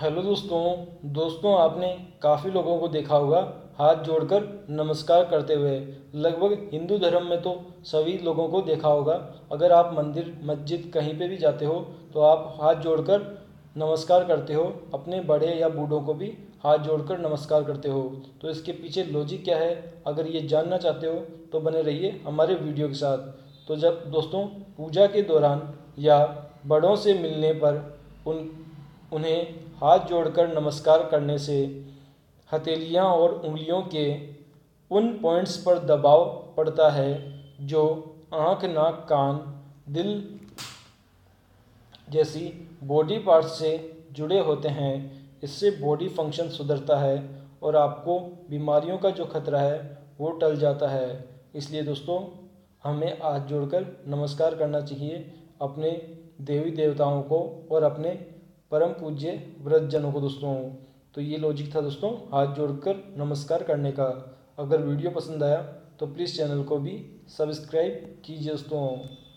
Hello दोस्तों आपने काफ़ी लोगों को देखा होगा हाथ जोड़कर नमस्कार करते हुए। लगभग हिंदू धर्म में तो सभी लोगों को देखा होगा। अगर आप मंदिर मस्जिद कहीं पे भी जाते हो तो आप हाथ जोड़कर नमस्कार करते हो, अपने बड़े या बूढ़ों को भी हाथ जोड़कर नमस्कार करते हो। तो इसके पीछे लॉजिक क्या है, अगर ये जानना चाहते हो तो बने रहिए हमारे वीडियो के साथ। तो जब दोस्तों पूजा के दौरान या बड़ों से मिलने पर उन्हें हाथ जोड़कर नमस्कार करने से हथेलियाँ और उंगलियों के उन पॉइंट्स पर दबाव पड़ता है जो आँख, नाक, कान, दिल जैसी बॉडी पार्ट्स से जुड़े होते हैं। इससे बॉडी फंक्शन सुधरता है और आपको बीमारियों का जो खतरा है वो टल जाता है। इसलिए दोस्तों हमें हाथ जोड़कर नमस्कार करना चाहिए अपने देवी देवताओं को और अपने परम पूज्य व्रतजनों को दोस्तों। तो ये लॉजिक था दोस्तों हाथ जोड़कर नमस्कार करने का। अगर वीडियो पसंद आया तो प्लीज़ चैनल को भी सब्सक्राइब कीजिए दोस्तों।